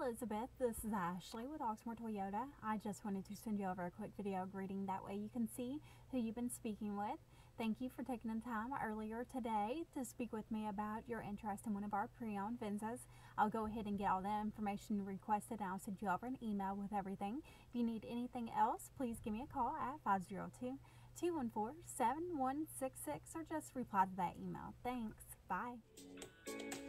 Elizabeth, this is Ashley with Oxmoor Toyota. I just wanted to send you over a quick video greeting, that way you can see who you've been speaking with. Thank you for taking the time earlier today to speak with me about your interest in one of our pre-owned Venzas. I'll go ahead and get all the information requested and I'll send you over an email with everything. If you need anything else, please give me a call at 502-214-7166 or just reply to that email. Thanks. Bye.